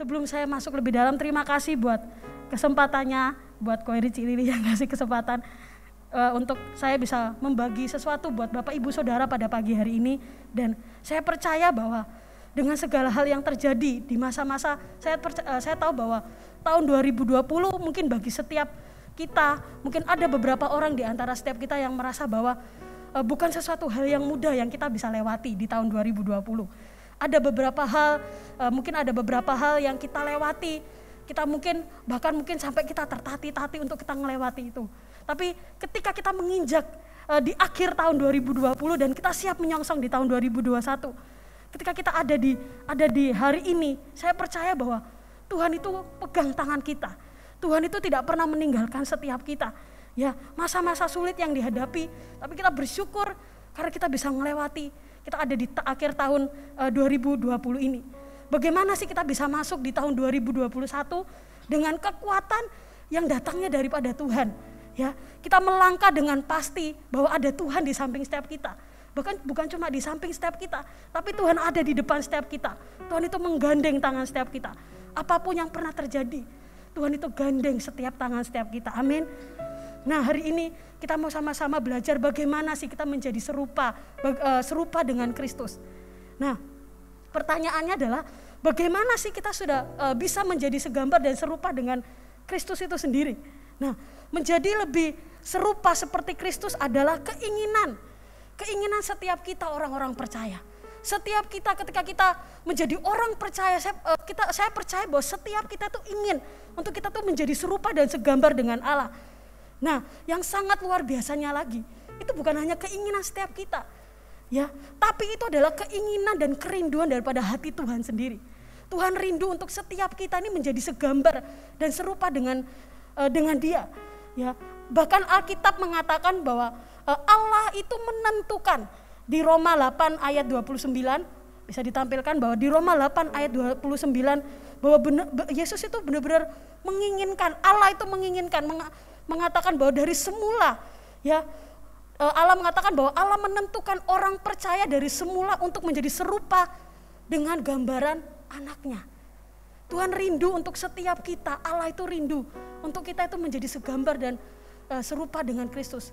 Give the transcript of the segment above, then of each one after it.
Sebelum saya masuk lebih dalam, terima kasih buat kesempatannya, buat Koiri Cilili yang ngasih kesempatan untuk saya bisa membagi sesuatu buat Bapak Ibu Saudara pada pagi hari ini. Dan saya percaya bahwa dengan segala hal yang terjadi di masa-masa, saya tahu bahwa tahun 2020 mungkin bagi setiap kita, mungkin ada beberapa orang di antara setiap kita yang merasa bahwa bukan sesuatu hal yang mudah yang kita bisa lewati di tahun 2020. Ada beberapa hal, mungkin ada beberapa hal yang kita lewati, kita mungkin bahkan mungkin sampai kita tertati-tati untuk kita melewati itu. Tapi ketika kita menginjak di akhir tahun 2020 dan kita siap menyongsong di tahun 2021, ketika kita ada di hari ini, saya percaya bahwa Tuhan itu pegang tangan kita. Tuhan itu tidak pernah meninggalkan setiap kita. Ya, masa-masa sulit yang dihadapi, tapi kita bersyukur karena kita bisa melewati. Kita ada di akhir tahun 2020 ini. Bagaimana sih kita bisa masuk di tahun 2021 dengan kekuatan yang datangnya daripada Tuhan? Ya, kita melangkah dengan pasti bahwa ada Tuhan di samping setiap kita. Bahkan bukan cuma di samping setiap kita, tapi Tuhan ada di depan setiap kita. Tuhan itu menggandeng tangan setiap kita. Apapun yang pernah terjadi, Tuhan itu gandeng setiap tangan setiap kita. Amin. Nah, hari ini kita mau sama-sama belajar bagaimana sih kita menjadi serupa dengan Kristus. Nah, pertanyaannya adalah bagaimana sih kita sudah bisa menjadi segambar dan serupa dengan Kristus itu sendiri. Nah, menjadi lebih serupa seperti Kristus adalah keinginan setiap kita orang-orang percaya. Setiap kita ketika kita menjadi orang percaya, saya percaya bahwa setiap kita tuh ingin untuk kita tuh menjadi serupa dan segambar dengan Allah. Nah, yang sangat luar biasanya lagi, itu bukan hanya keinginan setiap kita, ya, tapi itu adalah keinginan dan kerinduan daripada hati Tuhan sendiri. Tuhan rindu untuk setiap kita ini menjadi segambar dan serupa dengan Dia, ya. Bahkan Alkitab mengatakan bahwa Allah itu menentukan di Roma 8 ayat 29, bisa ditampilkan bahwa di Roma 8 ayat 29 bahwa Yesus itu benar-benar menginginkan, Allah itu menginginkan, mengatakan bahwa dari semula, ya, Allah mengatakan bahwa Allah menentukan orang percaya dari semula untuk menjadi serupa dengan gambaran anaknya. Tuhan rindu untuk setiap kita, Allah itu rindu untuk kita itu menjadi segambar dan serupa dengan Kristus.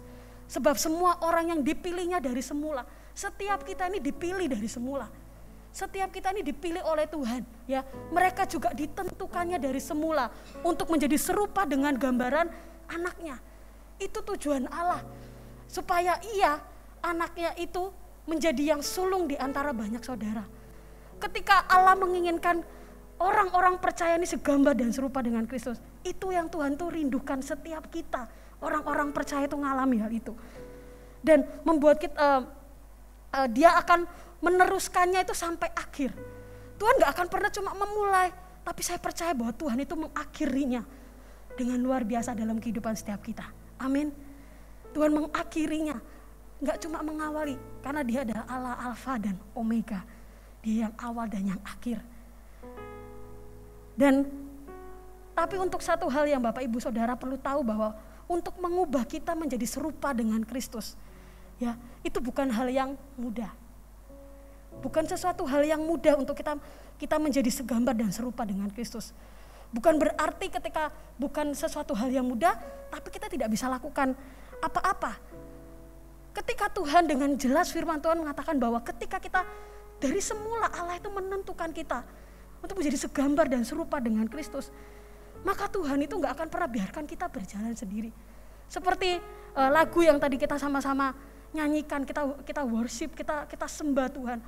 Sebab semua orang yang dipilihnya dari semula, setiap kita ini dipilih dari semula. Setiap kita ini dipilih oleh Tuhan, ya. Mereka juga ditentukannya dari semula untuk menjadi serupa dengan gambaran anaknya. Itu tujuan Allah, supaya ia, anaknya itu menjadi yang sulung di antara banyak saudara. Ketika Allah menginginkan orang-orang percaya ini segambar dan serupa dengan Kristus, itu yang Tuhan tuh rindukan setiap kita. Orang-orang percaya itu mengalami hal itu. Dan membuat kita, dia akan meneruskannya itu sampai akhir. Tuhan gak akan pernah cuma memulai, tapi saya percaya bahwa Tuhan itu mengakhirinya dengan luar biasa dalam kehidupan setiap kita. Amin. Tuhan mengakhirinya, gak cuma mengawali, karena Dia adalah Allah Alfa dan Omega. Dia yang awal dan yang akhir. Tapi untuk satu hal yang Bapak Ibu Saudara perlu tahu bahwa untuk mengubah kita menjadi serupa dengan Kristus, ya, itu bukan hal yang mudah. Bukan sesuatu hal yang mudah untuk kita menjadi segambar dan serupa dengan Kristus. Bukan berarti ketika bukan sesuatu hal yang mudah, tapi kita tidak bisa lakukan apa-apa. Ketika Tuhan dengan jelas firman Tuhan mengatakan bahwa ketika kita dari semula Allah itu menentukan kita untuk menjadi segambar dan serupa dengan Kristus, maka Tuhan itu gak akan pernah biarkan kita berjalan sendiri. Seperti lagu yang tadi kita sama-sama nyanyikan, kita worship, kita sembah Tuhan.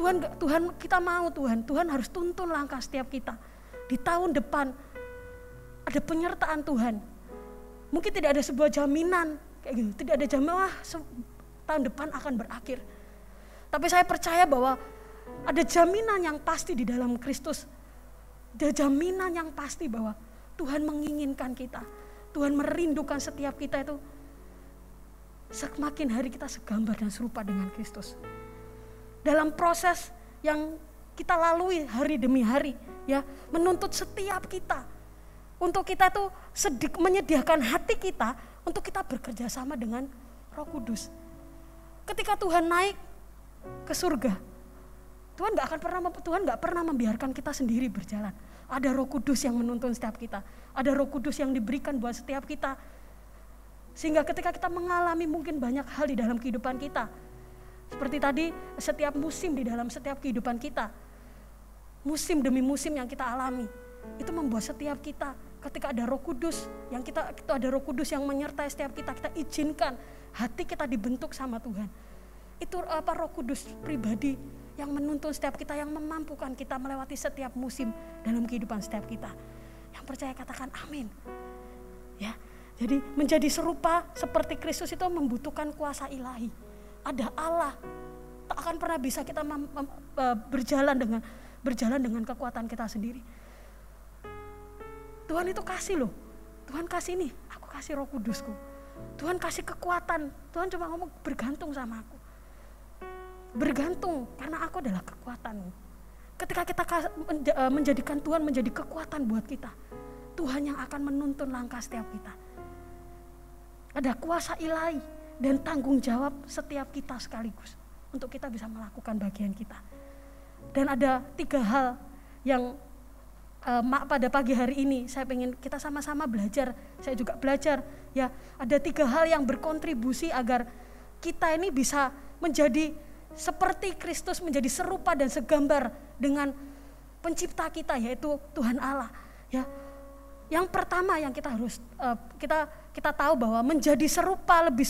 Tuhan kita mau Tuhan harus tuntun langkah setiap kita. Di tahun depan ada penyertaan Tuhan. Mungkin tidak ada sebuah jaminan kayak gitu, tidak ada jaminan tahun depan akan berakhir. Tapi saya percaya bahwa ada jaminan yang pasti di dalam Kristus. Ada jaminan yang pasti bahwa Tuhan menginginkan kita. Tuhan merindukan setiap kita itu semakin hari kita segambar dan serupa dengan Kristus. Dalam proses yang kita lalui hari demi hari, ya, menuntut setiap kita untuk kita itu menyediakan hati kita untuk kita bekerja sama dengan Roh Kudus. Ketika Tuhan naik ke surga, Tuhan nggak pernah membiarkan kita sendiri berjalan. Ada Roh Kudus yang menuntun setiap kita. Ada Roh Kudus yang diberikan buat setiap kita. Sehingga ketika kita mengalami mungkin banyak hal di dalam kehidupan kita. Seperti tadi, setiap musim di dalam setiap kehidupan kita. Musim demi musim yang kita alami. Itu membuat setiap kita, ketika ada Roh Kudus yang menyertai setiap kita, kita izinkan hati kita dibentuk sama Tuhan. Itu Roh Kudus pribadi yang menuntun setiap kita, yang memampukan kita melewati setiap musim dalam kehidupan setiap kita. Yang percaya katakan amin. Ya, jadi menjadi serupa seperti Kristus itu membutuhkan kuasa ilahi. Ada Allah. Tak akan pernah bisa kita berjalan dengan kekuatan kita sendiri. Tuhan itu kasih loh. Tuhan kasih ini, aku kasih Roh Kudusku. Tuhan kasih kekuatan. Tuhan cuma ngomong bergantung sama aku. Bergantung karena aku adalah kekuatanmu. Ketika kita menjadikan Tuhan menjadi kekuatan buat kita, Tuhan yang akan menuntun langkah setiap kita. Ada kuasa ilahi dan tanggung jawab setiap kita sekaligus untuk kita bisa melakukan bagian kita. Dan ada 3 hal yang pada pagi hari ini saya pengen kita sama-sama belajar, saya juga belajar ya. Ada 3 hal yang berkontribusi agar kita ini bisa menjadi seperti Kristus, menjadi serupa dan segambar dengan pencipta kita, yaitu Tuhan Allah ya. Yang pertama yang kita harus kita tahu bahwa menjadi serupa, lebih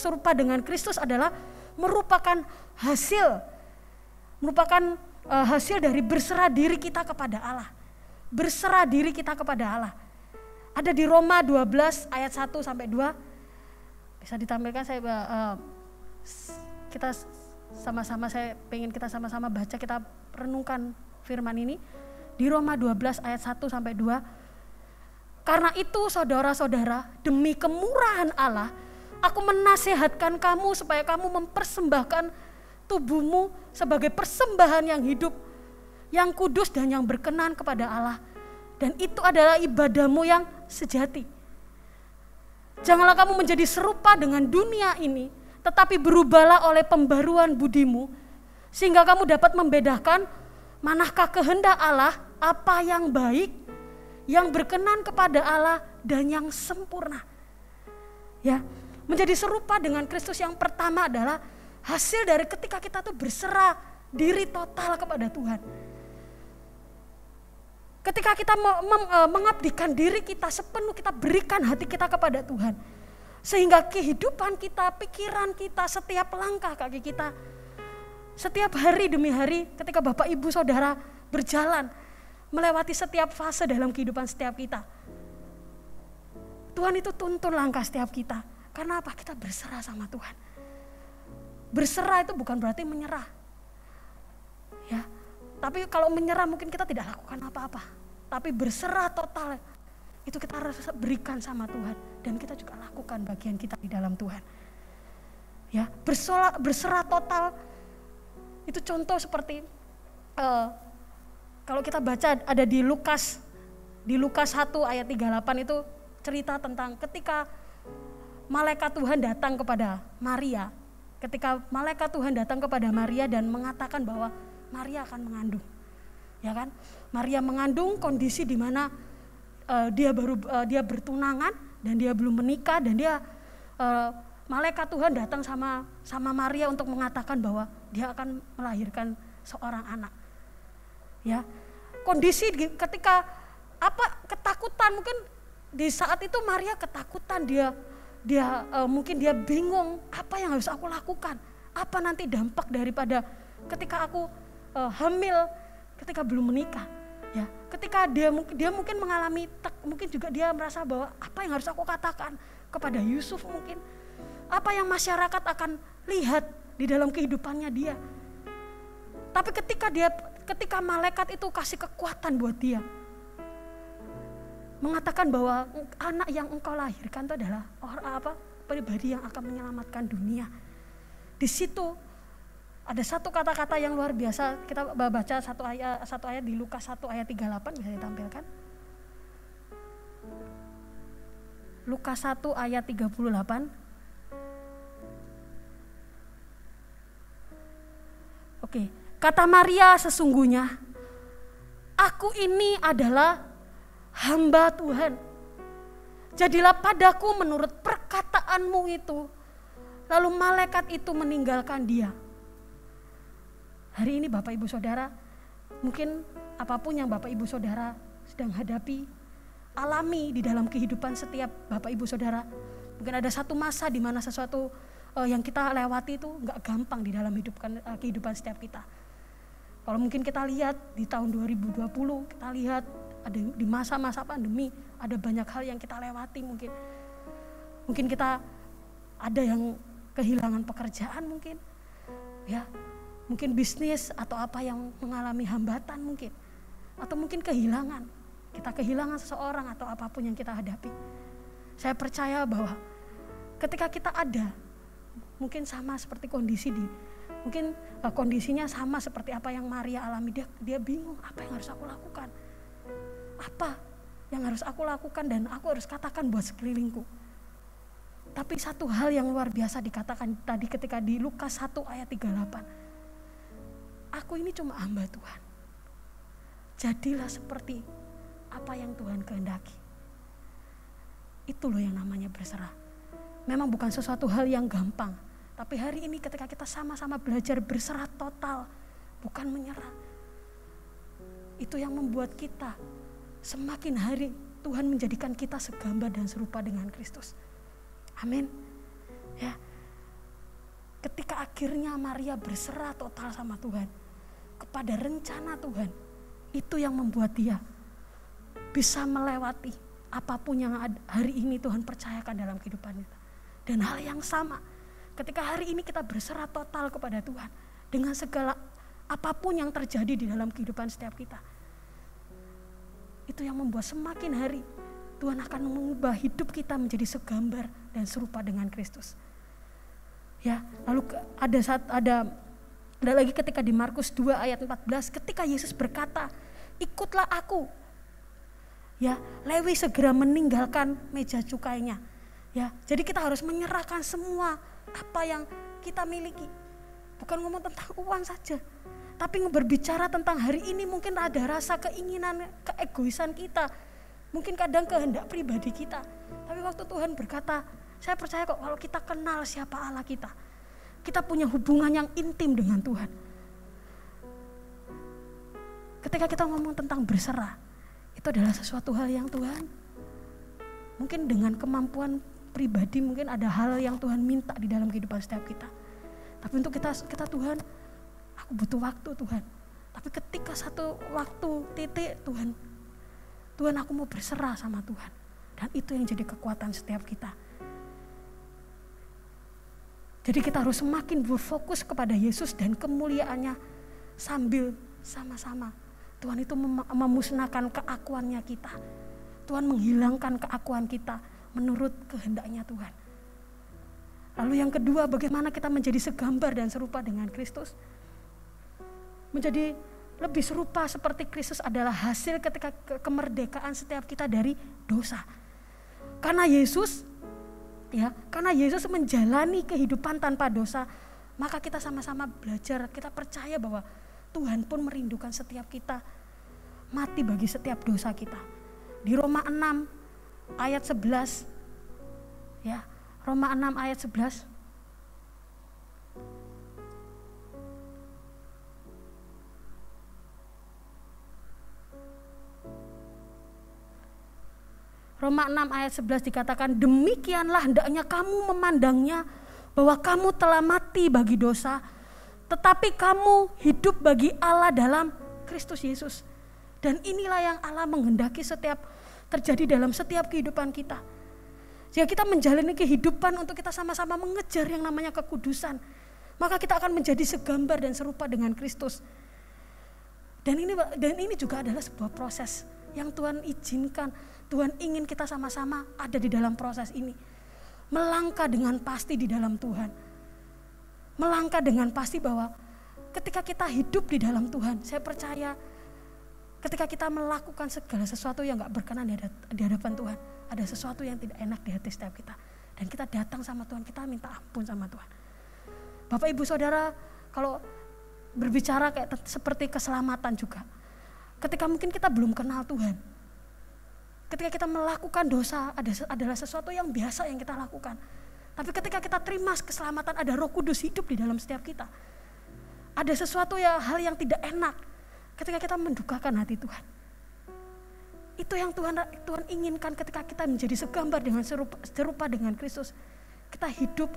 serupa dengan Kristus adalah merupakan hasil dari berserah diri kita kepada Allah. Berserah diri kita kepada Allah. Ada di Roma 12 ayat 1-2. Bisa ditampilkan, kita sama-sama baca, kita renungkan firman ini. Di Roma 12 ayat 1-2. Karena itu saudara-saudara, demi kemurahan Allah, aku menasehatkan kamu supaya kamu mempersembahkan tubuhmu sebagai persembahan yang hidup, yang kudus dan yang berkenan kepada Allah, dan itu adalah ibadahmu yang sejati. Janganlah kamu menjadi serupa dengan dunia ini, tetapi berubahlah oleh pembaruan budimu, sehingga kamu dapat membedakan manakah kehendak Allah, apa yang baik, yang berkenan kepada Allah dan yang sempurna. Ya, menjadi serupa dengan Kristus yang pertama adalah hasil dari ketika kita tuh berserah diri total kepada Tuhan. Ketika kita mengabdikan diri kita sepenuh, kita berikan hati kita kepada Tuhan. Sehingga kehidupan kita, pikiran kita, setiap langkah kaki kita, setiap hari demi hari ketika Bapak, Ibu, Saudara berjalan, melewati setiap fase dalam kehidupan setiap kita. Tuhan itu tuntun langkah setiap kita. Karena apa? Kita berserah sama Tuhan. Berserah itu bukan berarti menyerah. Ya. Tapi kalau menyerah mungkin kita tidak lakukan apa-apa. Tapi berserah total itu kita harus berikan sama Tuhan dan kita juga lakukan bagian kita di dalam Tuhan. Ya, berserah total itu contoh seperti kalau kita baca ada di Lukas 1 ayat 38 itu cerita tentang ketika malaikat Tuhan datang kepada Maria. Ketika malaikat Tuhan datang kepada Maria dan mengatakan bahwa Maria akan mengandung, ya kan? Maria mengandung, kondisi di mana dia bertunangan dan dia belum menikah, dan dia malaikat Tuhan datang sama Maria untuk mengatakan bahwa dia akan melahirkan seorang anak. Ya, kondisi ketika ketakutan, mungkin di saat itu Maria ketakutan, mungkin dia bingung apa yang harus aku lakukan, apa nanti dampak daripada ketika aku hamil, ketika belum menikah, ya. Ketika dia mungkin mengalami mungkin juga dia merasa bahwa apa yang harus aku katakan kepada Yusuf, mungkin apa yang masyarakat akan lihat di dalam kehidupannya dia. Tapi ketika malaikat itu kasih kekuatan buat dia, mengatakan bahwa anak yang engkau lahirkan itu adalah pribadi yang akan menyelamatkan dunia. Di situ ada satu kata-kata yang luar biasa. Kita baca satu ayat di Lukas 1 ayat 38, bisa ditampilkan. Lukas 1 ayat 38. Oke, Kata Maria, sesungguhnya aku ini adalah hamba Tuhan. Jadilah padaku menurut perkataanmu itu. Lalu malaikat itu meninggalkan dia. Hari ini Bapak Ibu Saudara, mungkin apapun yang Bapak Ibu Saudara sedang hadapi, alami di dalam kehidupan setiap Bapak Ibu Saudara. Mungkin ada satu masa di mana sesuatu yang kita lewati itu nggak gampang di dalam kehidupan setiap kita. Kalau mungkin kita lihat di tahun 2020, kita lihat ada di masa-masa pandemi, ada banyak hal yang kita lewati mungkin. Mungkin kita ada yang kehilangan pekerjaan mungkin, ya, mungkin bisnis atau apa yang mengalami hambatan mungkin, atau mungkin kehilangan, kita kehilangan seseorang atau apapun yang kita hadapi. Saya percaya bahwa ketika kita ada, mungkin sama seperti kondisi di mungkin kondisinya sama seperti apa yang Maria alami. Dia bingung, apa yang harus aku lakukan? Apa yang harus aku lakukan dan aku harus katakan buat sekelilingku? Tapi satu hal yang luar biasa dikatakan tadi ketika di Lukas 1 ayat 38. Aku ini cuma hamba Tuhan. Jadilah seperti apa yang Tuhan kehendaki. Itu loh yang namanya berserah. Memang bukan sesuatu hal yang gampang. Tapi hari ini ketika kita sama-sama belajar berserah total, bukan menyerah, itu yang membuat kita semakin hari Tuhan menjadikan kita segambar dan serupa dengan Kristus. Amin. Ya. Ketika akhirnya Maria berserah total sama Tuhan, kepada rencana Tuhan, itu yang membuat dia bisa melewati apapun yang hari ini Tuhan percayakan dalam kehidupannya. Dan hal yang sama ketika hari ini kita berserah total kepada Tuhan dengan segala apapun yang terjadi di dalam kehidupan setiap kita, itu yang membuat semakin hari Tuhan akan mengubah hidup kita menjadi segambar dan serupa dengan Kristus. Ya, lalu ada lagi ketika di Markus 2 ayat 14 ketika Yesus berkata, "Ikutlah aku." Ya, Lewi segera meninggalkan meja cukainya. Ya, jadi kita harus menyerahkan semua apa yang kita miliki. Bukan ngomong tentang uang saja, tapi berbicara tentang hari ini mungkin ada rasa keinginan, keegoisan kita, mungkin kadang kehendak pribadi kita. Tapi waktu Tuhan berkata, saya percaya kok kalau kita kenal siapa Allah kita, kita punya hubungan yang intim dengan Tuhan. Ketika kita ngomong tentang berserah, itu adalah sesuatu hal yang Tuhan, mungkin dengan kemampuan pribadi, mungkin ada hal yang Tuhan minta di dalam kehidupan setiap kita. Tapi untuk kita Tuhan, aku butuh waktu Tuhan. Tapi ketika satu waktu titik Tuhan aku mau berserah sama Tuhan. Dan itu yang jadi kekuatan setiap kita. Jadi kita harus semakin berfokus kepada Yesus dan kemuliaannya sambil sama-sama Tuhan itu memusnahkan keakuannya kita. Tuhan menghilangkan keakuan kita menurut kehendaknya Tuhan. Lalu yang kedua, bagaimana kita menjadi segambar dan serupa dengan Kristus? Menjadi lebih serupa seperti Kristus adalah hasil ketika kemerdekaan setiap kita dari dosa. Karena Yesus menjalani kehidupan tanpa dosa, maka kita sama-sama belajar, kita percaya bahwa Tuhan pun merindukan setiap kita mati bagi setiap dosa kita. Di Roma 6 ayat 11, ya, Roma 6 ayat 11. Roma 6 ayat 11 dikatakan, demikianlah hendaknya kamu memandangnya bahwa kamu telah mati bagi dosa, tetapi kamu hidup bagi Allah dalam Kristus Yesus. Dan inilah yang Allah menghendaki setiap terjadi dalam setiap kehidupan kita. Jika kita menjalani kehidupan untuk kita sama-sama mengejar yang namanya kekudusan, maka kita akan menjadi segambar dan serupa dengan Kristus. Dan ini juga adalah sebuah proses yang Tuhan izinkan. Tuhan ingin kita sama-sama ada di dalam proses ini. Melangkah dengan pasti di dalam Tuhan. Melangkah dengan pasti bahwa ketika kita hidup di dalam Tuhan, saya percaya ketika kita melakukan segala sesuatu yang gak berkenan di hadapan Tuhan, ada sesuatu yang tidak enak di hati setiap kita. Dan kita datang sama Tuhan, kita minta ampun sama Tuhan. Bapak Ibu Saudara, kalau berbicara kayak seperti keselamatan juga. Ketika mungkin kita belum kenal Tuhan, ketika kita melakukan dosa adalah sesuatu yang biasa yang kita lakukan. Tapi ketika kita terima keselamatan, ada Roh Kudus hidup di dalam setiap kita. Ada sesuatu ya hal yang tidak enak ketika kita mendukakan hati Tuhan. Itu yang Tuhan inginkan ketika kita menjadi segambar dengan serupa dengan Kristus. Kita hidup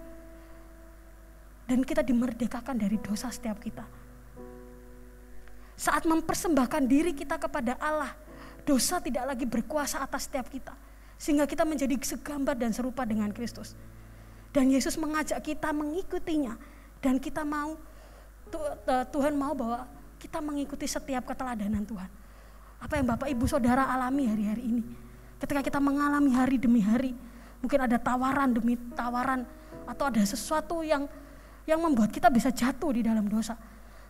dan kita dimerdekakan dari dosa setiap kita. Saat mempersembahkan diri kita kepada Allah, dosa tidak lagi berkuasa atas setiap kita. Sehingga kita menjadi segambar dan serupa dengan Kristus. Dan Yesus mengajak kita mengikutinya. Dan kita mau, Tuhan mau bahwa kita mengikuti setiap keteladanan Tuhan. Apa yang Bapak, Ibu, Saudara alami hari-hari ini. Ketika kita mengalami hari demi hari, mungkin ada tawaran demi tawaran, atau ada sesuatu yang membuat kita bisa jatuh di dalam dosa.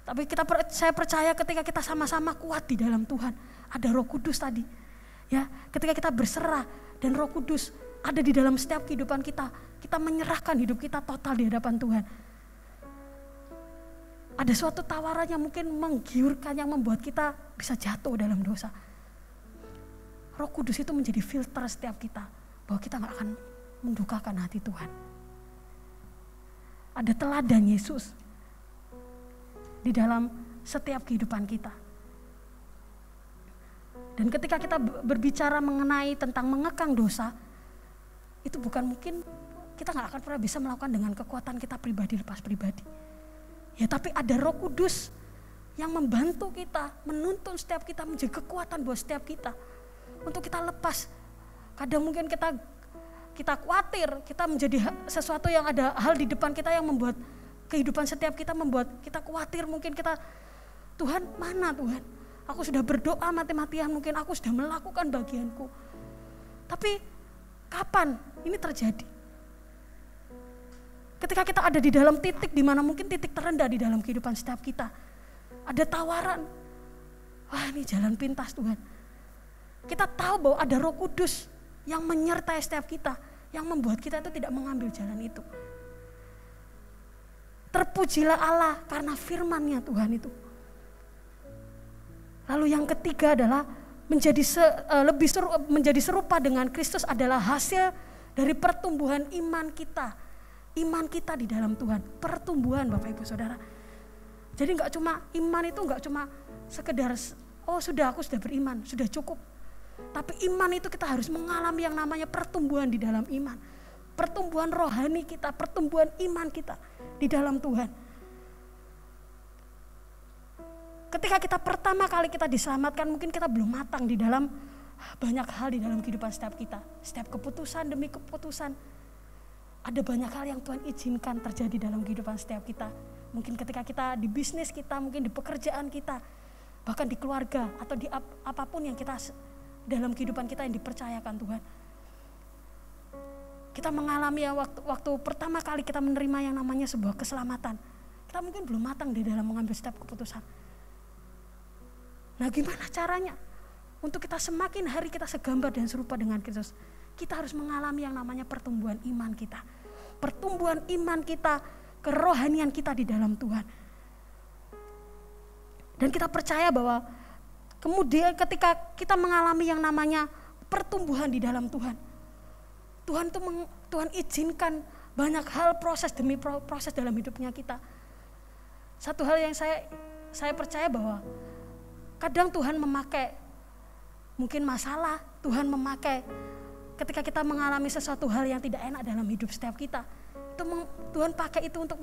Tapi saya percaya ketika kita sama-sama kuat di dalam Tuhan, ada Roh Kudus tadi. Ya, ketika kita berserah dan Roh Kudus ada di dalam setiap kehidupan kita, kita menyerahkan hidup kita total di hadapan Tuhan. Ada suatu tawaran yang mungkin menggiurkan, yang membuat kita bisa jatuh dalam dosa. Roh Kudus itu menjadi filter setiap kita, bahwa kita gak akan mendukakan hati Tuhan. Ada teladan Yesus di dalam setiap kehidupan kita. Dan ketika kita berbicara mengenai tentang mengekang dosa, itu bukan mungkin kita gak akan pernah bisa melakukan dengan kekuatan kita pribadi lepas pribadi. Ya, tapi ada Roh Kudus yang membantu kita, menuntun setiap kita, menjadi kekuatan buat setiap kita. Untuk kita lepas. Kadang mungkin kita khawatir, kita menjadi sesuatu yang ada hal di depan kita yang membuat kehidupan setiap kita membuat kita khawatir. Mungkin kita, Tuhan mana Tuhan? Aku sudah berdoa mati-matian, mungkin aku sudah melakukan bagianku. Tapi kapan ini terjadi? Ketika kita ada di dalam titik di mana mungkin titik terendah di dalam kehidupan setiap kita. Ada tawaran, wah ini jalan pintas Tuhan. Kita tahu bahwa ada Roh Kudus yang menyertai setiap kita, yang membuat kita itu tidak mengambil jalan itu. Terpujilah Allah karena firman-Nya Tuhan itu. Lalu yang ketiga adalah menjadi serupa dengan Kristus adalah hasil dari pertumbuhan iman kita. Iman kita di dalam Tuhan, pertumbuhan Bapak Ibu Saudara. Jadi iman itu enggak cuma sekedar oh sudah aku sudah beriman, sudah cukup. Tapi iman itu kita harus mengalami yang namanya pertumbuhan di dalam iman. Pertumbuhan rohani kita, pertumbuhan iman kita di dalam Tuhan. Ketika kita pertama kali kita diselamatkan, mungkin kita belum matang di dalam banyak hal di dalam kehidupan setiap kita. Setiap keputusan demi keputusan, ada banyak hal yang Tuhan izinkan terjadi dalam kehidupan setiap kita. Mungkin ketika kita di bisnis kita, mungkin di pekerjaan kita, bahkan di keluarga atau di apapun yang kita dalam kehidupan kita yang dipercayakan Tuhan. Kita mengalami ya waktu pertama kali kita menerima yang namanya sebuah keselamatan. Kita mungkin belum matang di dalam mengambil setiap keputusan. Nah, gimana caranya? Untuk kita semakin hari kita segambar dan serupa dengan Kristus. Kita harus mengalami yang namanya pertumbuhan iman kita. Pertumbuhan iman kita, kerohanian kita di dalam Tuhan. Dan kita percaya bahwa kemudian ketika kita mengalami yang namanya pertumbuhan di dalam Tuhan, Tuhan izinkan banyak hal, proses demi proses dalam hidupnya kita. Satu hal yang saya percaya bahwa kadang Tuhan memakai mungkin masalah, Tuhan memakai ketika kita mengalami sesuatu hal yang tidak enak dalam hidup setiap kita. Tuhan pakai itu untuk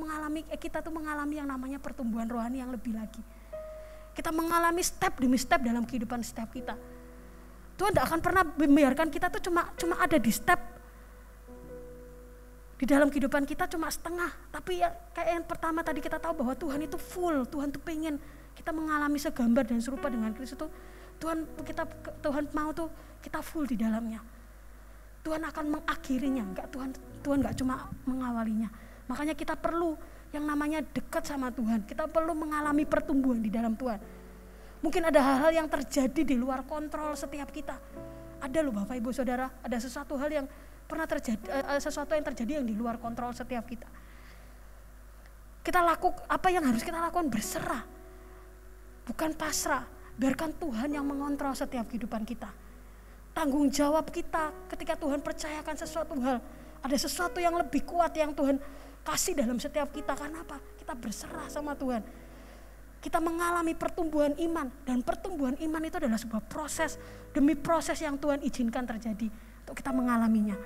kita mengalami yang namanya pertumbuhan rohani yang lebih lagi. Kita mengalami step demi step dalam kehidupan setiap kita. Tuhan tidak akan pernah membiarkan kita tuh cuma ada di step di dalam kehidupan kita cuma setengah, tapi ya, kayak yang pertama tadi kita tahu bahwa Tuhan itu full, Tuhan tuh pengen kita mengalami segambar dan serupa dengan Kristus tuh, Tuhan mau tuh kita full di dalamnya. Tuhan akan mengakhirinya, Tuhan nggak cuma mengawalinya. Makanya kita perlu yang namanya dekat sama Tuhan, kita perlu mengalami pertumbuhan di dalam Tuhan. Mungkin ada hal-hal yang terjadi di luar kontrol setiap kita. Ada loh Bapak Ibu Saudara, ada sesuatu hal yang pernah terjadi yang di luar kontrol setiap kita. Kita lakukan apa yang harus kita lakukan, berserah. Bukan pasrah. Biarkan Tuhan yang mengontrol setiap kehidupan kita. Tanggung jawab kita ketika Tuhan percayakan sesuatu hal. Ada sesuatu yang lebih kuat yang Tuhan kasih dalam setiap kita. Karena apa? Kita berserah sama Tuhan. Kita mengalami pertumbuhan iman. Dan pertumbuhan iman itu adalah sebuah proses. Demi proses yang Tuhan izinkan terjadi. Untuk kita mengalaminya.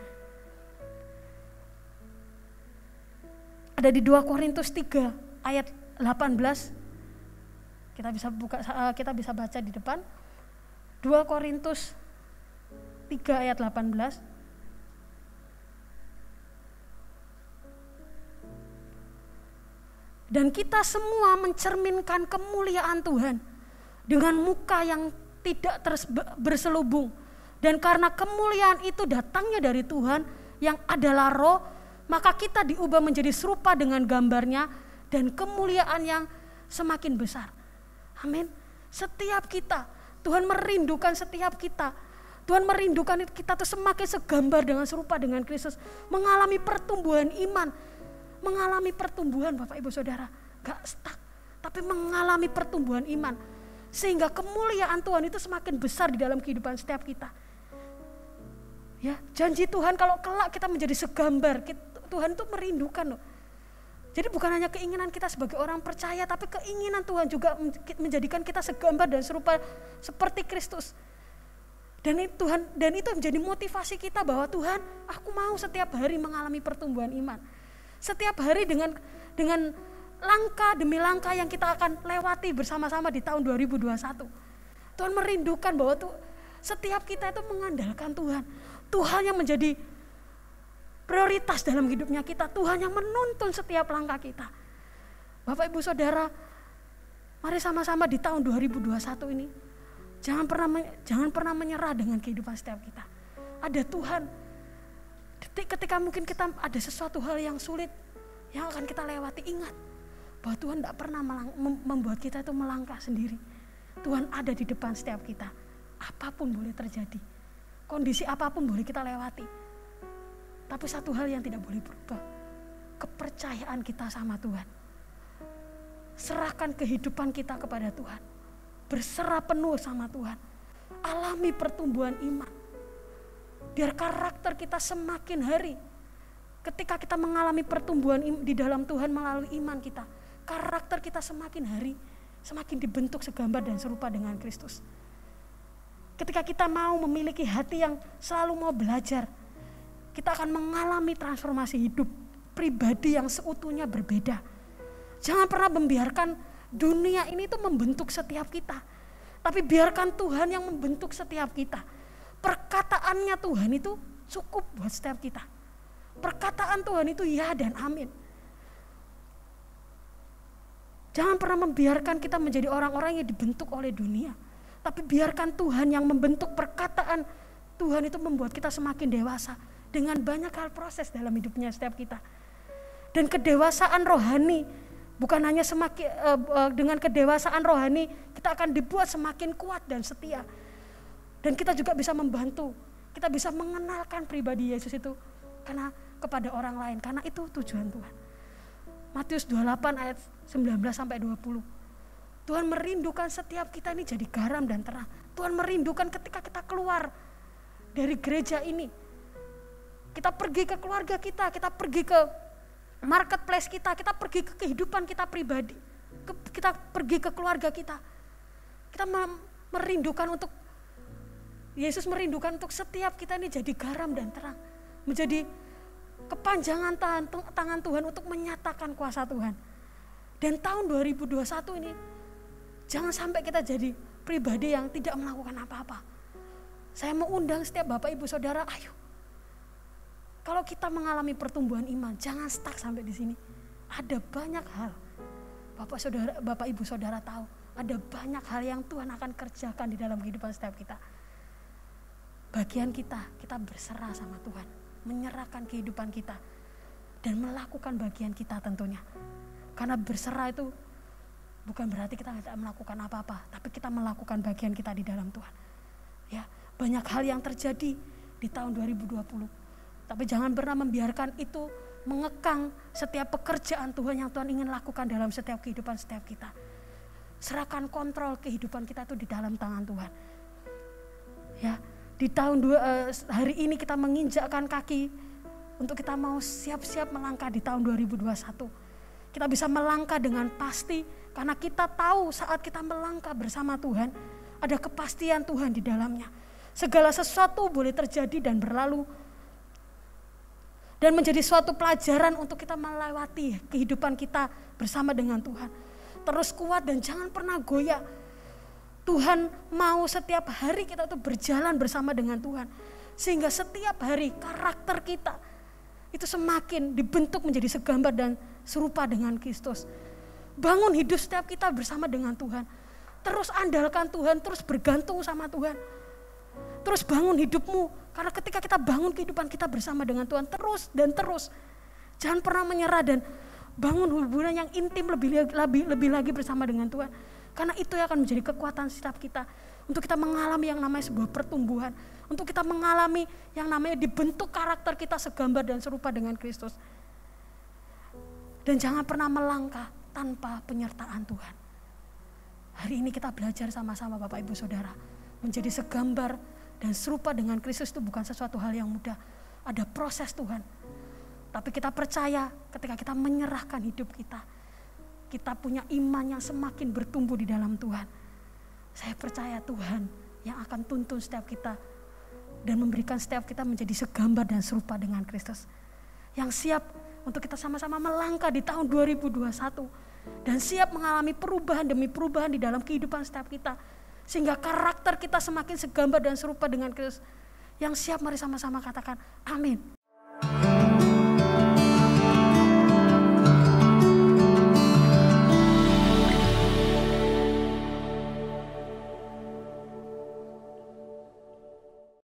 Ada di 2 Korintus 3 ayat 18. Kita bisa baca di depan. 2 Korintus 3 ayat 18. Dan kita semua mencerminkan kemuliaan Tuhan dengan muka yang tidak berselubung. Dan karena kemuliaan itu datangnya dari Tuhan yang adalah Roh, maka kita diubah menjadi serupa dengan gambarnya dan kemuliaan yang semakin besar. Amin. Setiap kita, Tuhan merindukan setiap kita. Tuhan merindukan kita tuh semakin segambar dengan serupa dengan Kristus. Mengalami pertumbuhan iman. Mengalami pertumbuhan Bapak Ibu Saudara. Gak stuck, tapi mengalami pertumbuhan iman. Sehingga kemuliaan Tuhan itu semakin besar di dalam kehidupan setiap kita. Ya, janji Tuhan kalau kelak kita menjadi segambar. Tuhan itu merindukan loh. Jadi bukan hanya keinginan kita sebagai orang percaya, tapi keinginan Tuhan juga menjadikan kita segambar dan serupa seperti Kristus. Dan itu menjadi motivasi kita bahwa Tuhan, aku mau setiap hari mengalami pertumbuhan iman. Setiap hari dengan langkah demi langkah yang kita akan lewati bersama-sama di tahun 2021. Tuhan merindukan bahwa tuh setiap kita itu mengandalkan Tuhan. Tuhan yang menjadi prioritas dalam hidupnya kita. Tuhan yang menuntun setiap langkah kita. Bapak Ibu Saudara, mari sama-sama di tahun 2021 ini jangan pernah menyerah dengan kehidupan setiap kita. Ada Tuhan. Detik ketika mungkin kita ada sesuatu hal yang sulit yang akan kita lewati, ingat bahwa Tuhan tidak pernah membuat kita itu melangkah sendiri. Tuhan ada di depan setiap kita. Apapun boleh terjadi. Kondisi apapun boleh kita lewati. Tapi satu hal yang tidak boleh berubah, kepercayaan kita sama Tuhan. Serahkan kehidupan kita kepada Tuhan. Berserah penuh sama Tuhan. Alami pertumbuhan iman. Biar karakter kita semakin hari, ketika kita mengalami pertumbuhan di dalam Tuhan melalui iman kita, karakter kita semakin hari semakin dibentuk segambar dan serupa dengan Kristus. Ketika kita mau memiliki hati yang selalu mau belajar, kita akan mengalami transformasi hidup pribadi yang seutuhnya berbeda. Jangan pernah membiarkan dunia ini tuh membentuk setiap kita, tapi biarkan Tuhan yang membentuk setiap kita. Perkataannya Tuhan itu cukup buat setiap kita. Perkataan Tuhan itu ya dan amin. Jangan pernah membiarkan kita menjadi orang-orang yang dibentuk oleh dunia, tapi biarkan Tuhan yang membentuk. Perkataan Tuhan itu membuat kita semakin dewasa dengan banyak hal proses dalam hidupnya setiap kita. Dan kedewasaan rohani, bukan hanya semakin dengan kedewasaan rohani kita akan dibuat semakin kuat dan setia. Dan kita juga bisa membantu, kita bisa mengenalkan pribadi Yesus itu karena kepada orang lain, karena itu tujuan Tuhan. Matius 28 ayat 19 sampai 20. Tuhan merindukan setiap kita ini jadi garam dan terang. Tuhan merindukan ketika kita keluar dari gereja ini. Kita pergi ke keluarga kita pergi ke marketplace kita pergi ke kehidupan kita pribadi. Kita pergi ke keluarga kita. Kita merindukan untuk, Yesus merindukan untuk setiap kita ini jadi garam dan terang. Menjadi kepanjangan tangan Tuhan untuk menyatakan kuasa Tuhan. Dan tahun 2021 ini, jangan sampai kita jadi pribadi yang tidak melakukan apa-apa. Saya mau undang setiap Bapak Ibu Saudara, ayo. Kalau kita mengalami pertumbuhan iman, jangan stuck sampai di sini. Ada banyak hal. Bapak Ibu Saudara tahu, ada banyak hal yang Tuhan akan kerjakan di dalam kehidupan setiap kita. Bagian kita berserah sama Tuhan, menyerahkan kehidupan kita dan melakukan bagian kita tentunya. Karena berserah itu bukan berarti kita tidak melakukan apa-apa, tapi kita melakukan bagian kita di dalam Tuhan. Ya, banyak hal yang terjadi di tahun 2020. Tapi jangan pernah membiarkan itu mengekang setiap pekerjaan Tuhan yang Tuhan ingin lakukan dalam setiap kehidupan setiap kita. Serahkan kontrol kehidupan kita itu di dalam tangan Tuhan. Ya, di tahun hari ini kita menginjakkan kaki untuk kita mau siap-siap melangkah di tahun 2021. Kita bisa melangkah dengan pasti karena kita tahu saat kita melangkah bersama Tuhan ada kepastian Tuhan di dalamnya. Segala sesuatu boleh terjadi dan berlalu. Dan menjadi suatu pelajaran untuk kita melewati kehidupan kita bersama dengan Tuhan. Terus kuat dan jangan pernah goyah. Tuhan mau setiap hari kita itu berjalan bersama dengan Tuhan. Sehingga setiap hari karakter kita itu semakin dibentuk menjadi segambar dan serupa dengan Kristus. Bangun hidup setiap kita bersama dengan Tuhan. Terus andalkan Tuhan, terus bergantung sama Tuhan. Terus bangun hidupmu. Karena ketika kita bangun kehidupan kita bersama dengan Tuhan terus dan terus, jangan pernah menyerah dan bangun hubungan yang intim lebih lagi bersama dengan Tuhan. Karena itu yang akan menjadi kekuatan setiap kita untuk kita mengalami yang namanya sebuah pertumbuhan, untuk kita mengalami yang namanya dibentuk karakter kita segambar dan serupa dengan Kristus. Dan jangan pernah melangkah tanpa penyertaan Tuhan. Hari ini kita belajar sama-sama Bapak Ibu Saudara menjadi segambar dan serupa dengan Kristus itu bukan sesuatu hal yang mudah. Ada proses Tuhan. Tapi kita percaya ketika kita menyerahkan hidup kita, kita punya iman yang semakin bertumbuh di dalam Tuhan. Saya percaya Tuhan yang akan tuntun setiap kita dan memberikan setiap kita menjadi segambar dan serupa dengan Kristus. Yang siap untuk kita sama-sama melangkah di tahun 2021 dan siap mengalami perubahan demi perubahan di dalam kehidupan setiap kita. Sehingga karakter kita semakin segambar dan serupa dengan Kristus. Yang siap, mari sama-sama katakan amin.